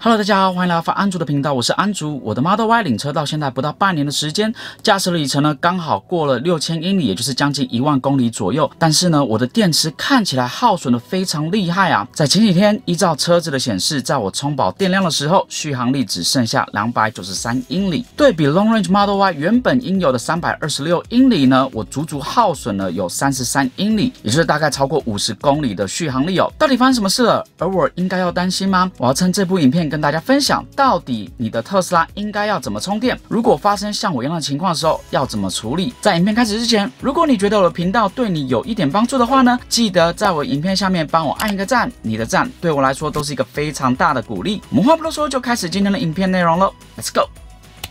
Hello， 大家好，欢迎来到安竹的频道，我是安竹。我的 Model Y 领车到现在不到半年的时间，驾驶里程呢刚好过了6000英里，也就是将近1万公里左右。但是呢，我的电池看起来耗损的非常厉害啊！在前几天，依照车子的显示，在我充饱电量的时候，续航力只剩下293英里。对比 Long Range Model Y 原本应有的326英里呢，我足足耗损了有33英里，也就是大概超过50公里的续航力哦。到底发生什么事了？而我应该要担心吗？我要趁这部影片跟大家分享，到底你的特斯拉应该要怎么充电？如果发生像我一样的情况的时候，要怎么处理？在影片开始之前，如果你觉得我的频道对你有一点帮助的话呢，记得在我影片下面帮我按一个赞，你的赞对我来说都是一个非常大的鼓励。我们话不多说，就开始今天的影片内容喽 ，Let's go！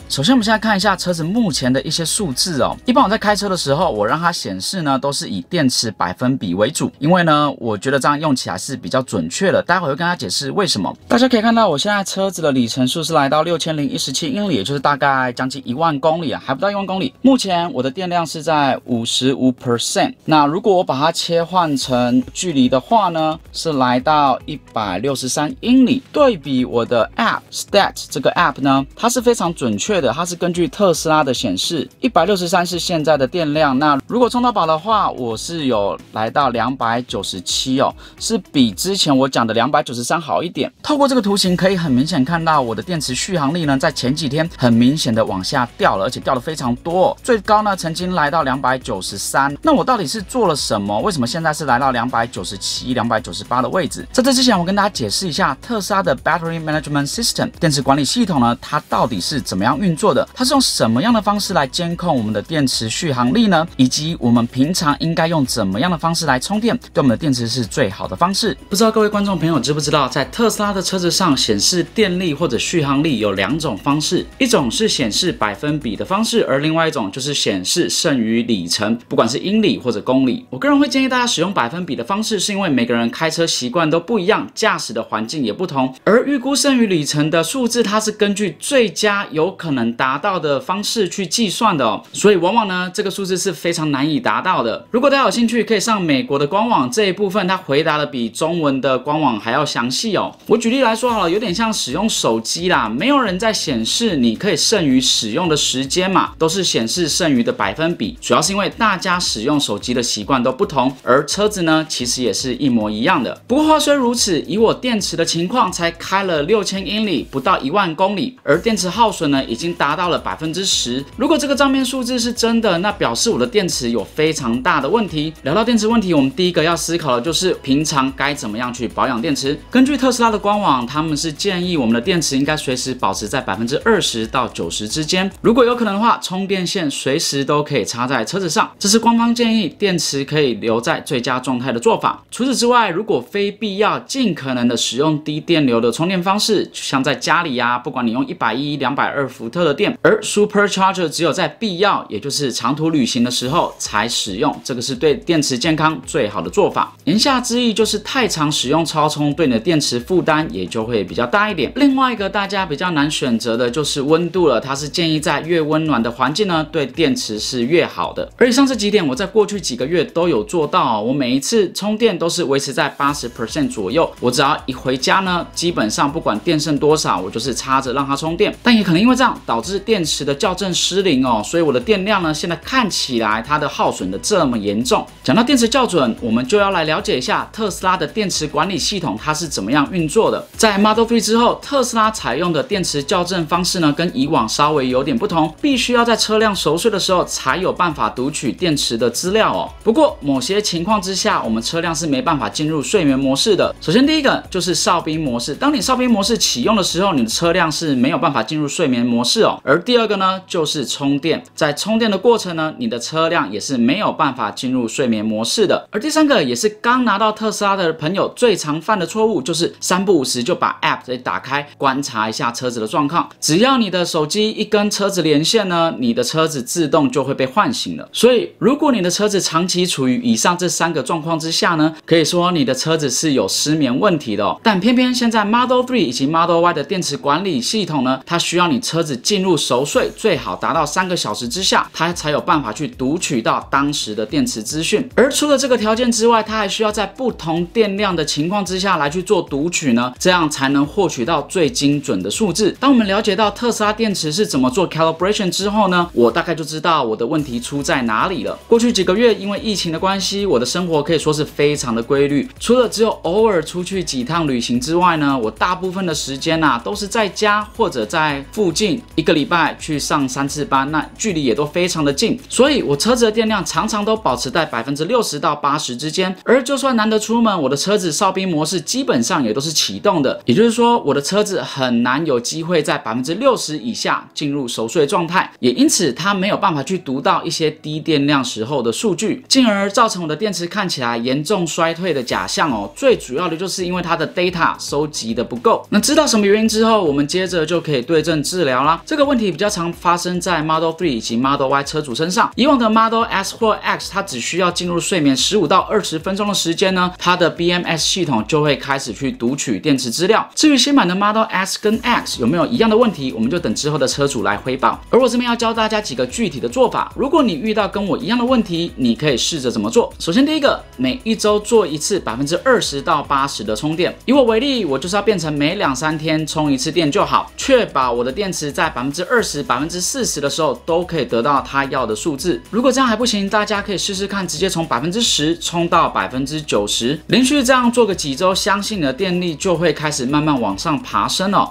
首先，我们现在看一下车子目前的一些数字哦。一般我在开车的时候，我让它显示呢，都是以电池百分比为主，因为呢，我觉得这样用起来是比较准确的。待会会跟大家解释为什么。大家可以看到，我现在车子的里程数是来到6017英里，也就是大概将近1万公里啊，还不到1万公里。目前我的电量是在 55%。那如果我把它切换成距离的话呢，是来到163英里。对比我的 App Stat 这个 App 呢，它是非常准确的。它是根据特斯拉的显示， 163是现在的电量。那如果充到饱的话，我是有来到297哦，是比之前我讲的293好一点。透过这个图形可以很明显看到，我的电池续航力呢，在前几天很明显的往下掉了，而且掉的非常多哦，最高呢曾经来到293。那我到底是做了什么？为什么现在是来到297、298的位置？在这之前，我跟大家解释一下特斯拉的 Battery Management System 电池管理系统呢，它到底是怎么样运作的，它是用什么样的方式来监控我们的电池续航力呢？以及我们平常应该用怎么样的方式来充电，对我们的电池是最好的方式？不知道各位观众朋友知不知道，在特斯拉的车子上显示电力或者续航力有2种方式，一种是显示百分比的方式，而另外一种就是显示剩余里程，不管是英里或者公里。我个人会建议大家使用百分比的方式，是因为每个人开车习惯都不一样，驾驶的环境也不同，而预估剩余里程的数字，它是根据最佳有可能达到的方式去计算的哦，所以往往呢这个数字是非常难以达到的。如果大家有兴趣，可以上美国的官网这一部分，它回答的比中文的官网还要详细哦。我举例来说好了，有点像使用手机啦，没有人在显示你可以剩余使用的时间嘛，都是显示剩余的百分比，主要是因为大家使用手机的习惯都不同，而车子呢其实也是一模一样的。不过话虽如此，以我电池的情况，才开了6000英里，不到1万公里，而电池耗损呢已经达到了10%。如果这个账面数字是真的，那表示我的电池有非常大的问题。聊到电池问题，我们第一个要思考的就是平常该怎么样去保养电池。根据特斯拉的官网，他们是建议我们的电池应该随时保持在20%到90%之间。如果有可能的话，充电线随时都可以插在车子上，这是官方建议电池可以留在最佳状态的做法。除此之外，如果非必要，尽可能的使用低电流的充电方式，像在家里啊，不管你用110、220伏特。的电，而 Supercharger 只有在必要，也就是长途旅行的时候才使用，这个是对电池健康最好的做法。言下之意就是太常使用超充，对你的电池负担也就会比较大一点。另外一个大家比较难选择的就是温度了，它是建议在越温暖的环境呢，对电池是越好的。而以上这几点，我在过去几个月都有做到哦，我每一次充电都是维持在80% 左右。我只要一回家呢，基本上不管电剩多少，我就是插着让它充电。但也可能因为这样，导致电池的校正失灵哦，所以我的电量呢，现在看起来它的耗损的这么严重。讲到电池校准，我们就要来了解一下特斯拉的电池管理系统它是怎么样运作的。在 Model 3 之后，特斯拉采用的电池校正方式呢，跟以往稍微有点不同，必须要在车辆熟睡的时候才有办法读取电池的资料哦。不过某些情况之下，我们车辆是没办法进入睡眠模式的。首先第一个就是哨兵模式，当你哨兵模式启用的时候，你的车辆是没有办法进入睡眠模式。而第二个呢，就是充电，在充电的过程呢，你的车辆也是没有办法进入睡眠模式的。而第三个也是刚拿到特斯拉的朋友最常犯的错误，就是3不5时就把 App 给打开，观察一下车子的状况。只要你的手机一跟车子连线呢，你的车子自动就会被唤醒了。所以如果你的车子长期处于以上这3个状况之下呢，可以说你的车子是有失眠问题的哦。但偏偏现在 Model 3以及 Model Y 的电池管理系统呢，它需要你车子进入熟睡，最好达到3个小时之下，它才有办法去读取到当时的电池资讯。而除了这个条件之外，它还需要在不同电量的情况之下来去做读取呢，这样才能获取到最精准的数字。当我们了解到特斯拉电池是怎么做 calibration 之后呢，我大概就知道我的问题出在哪里了。过去几个月因为疫情的关系，我的生活可以说是非常的规律，除了只有偶尔出去几趟旅行之外呢，我大部分的时间都是在家或者在附近，一个礼拜去上3次班，那距离也都非常的近，所以我车子的电量常常都保持在60%到80%之间。而就算难得出门，我的车子哨兵模式基本上也都是启动的，也就是说我的车子很难有机会在60%以下进入熟睡状态，也因此它没有办法去读到一些低电量时候的数据，进而造成我的电池看起来严重衰退的假象哦。最主要的就是因为它的 data 收集的不够。那知道什么原因之后，我们接着就可以对症治疗啦。这个问题比较常发生在 Model 3 以及 Model Y 车主身上。以往的 Model S 或 X， 它只需要进入睡眠15到20分钟的时间呢，它的 BMS 系统就会开始去读取电池资料。至于新版的 Model S 跟 X 有没有一样的问题，我们就等之后的车主来汇报。而我这边要教大家几个具体的做法，如果你遇到跟我一样的问题，你可以试着怎么做。首先第一个，每一周做一次20%到80%的充电。以我为例，我就是要变成每2、3天充一次电就好，确保我的电池在20%、40%的时候都可以得到它要的数字。如果这样还不行，大家可以试试看，直接从10%充到90%，连续这样做个几周，相信你的电力就会开始慢慢往上爬升哦。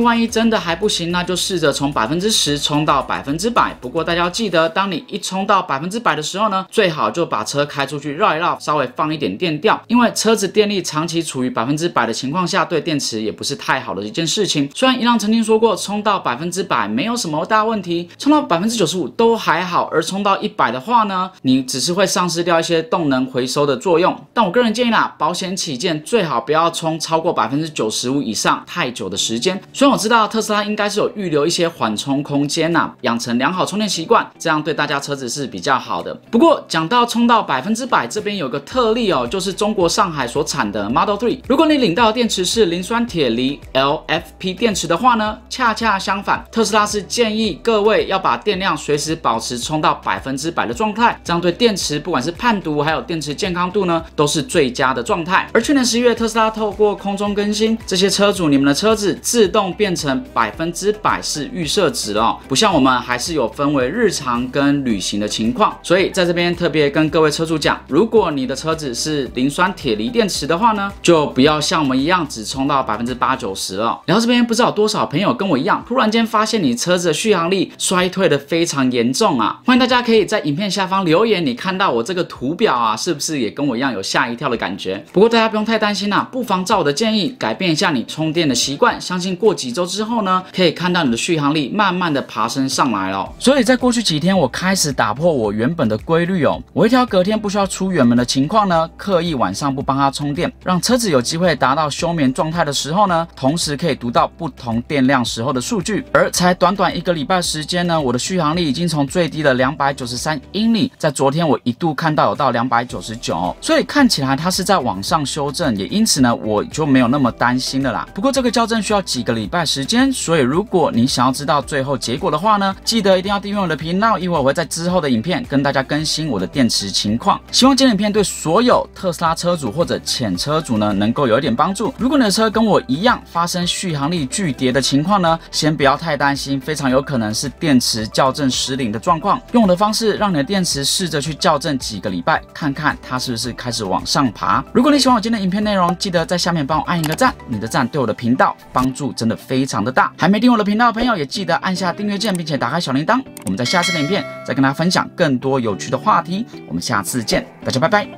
万一真的还不行，那就试着从10%充到100%。不过大家要记得，当你一充到100%的时候呢，最好就把车开出去绕一绕，稍微放一点电掉，因为车子电力长期处于100%的情况下，对电池也不是太好的一件事情。虽然伊朗曾经说过，充到100%没有什么大问题，充到95%都还好，而充到100%的话呢，你只是会丧失掉一些动能回收的作用。但我个人建议啦，保险起见，最好不要充超过95%以上太久的时间。虽然我知道特斯拉应该是有预留一些缓冲空间呐，养成良好充电习惯，这样对大家车子是比较好的。不过讲到充到100%，这边有个特例哦，就是中国上海所产的 Model 3。如果你领到的电池是磷酸铁锂 LFP 电池的话呢，恰恰相反，特斯拉是建议各位要把电量随时保持充到100%的状态，这样对电池不管是判读还有电池健康度呢，都是最佳的状态。而去年11月，特斯拉透过空中更新，这些车主你们的车子自动变成100%是预设值了哦，不像我们还是有分为日常跟旅行的情况。所以在这边特别跟各位车主讲，如果你的车子是磷酸铁锂电池的话呢，就不要像我们一样只充到80%、90%了。然后这边不知道有多少朋友跟我一样，突然间发现你车子的续航力衰退的非常严重啊！欢迎大家可以在影片下方留言，你看到我这个图表啊，是不是也跟我一样有吓一跳的感觉？不过大家不用太担心啦，不妨照我的建议改变一下你充电的习惯，相信过几周之后呢，可以看到你的续航力慢慢的爬升上来了。所以在过去几天，我开始打破我原本的规律哦，我一条隔天不需要出远门的情况呢，刻意晚上不帮它充电，让车子有机会达到休眠状态的时候呢，同时可以读到不同电量时候的数据。而才短一个礼拜时间呢，我的续航力已经从最低的293英里，在昨天我一度看到有到299哦，所以看起来它是在往上修正，也因此呢，我就没有那么担心了啦。不过这个校正需要几个礼拜时间，所以如果你想要知道最后结果的话呢，记得一定要订阅我的频道，一会儿我会在之后的影片跟大家更新我的电池情况。希望今天的影片对所有特斯拉车主或者前车主呢，能够有一点帮助。如果你的车跟我一样发生续航力巨跌的情况呢，先不要太担心，非常有可能是电池校正失灵的状况。用我的方式让你的电池试着去校正几个礼拜，看看它是不是开始往上爬。如果你喜欢我今天的影片内容，记得在下面帮我按一个赞，你的赞对我的频道帮助真的非常的大。还没订阅我的频道的朋友，也记得按下订阅键，并且打开小铃铛。我们在下次的影片再跟大家分享更多有趣的话题，我们下次见，大家拜拜。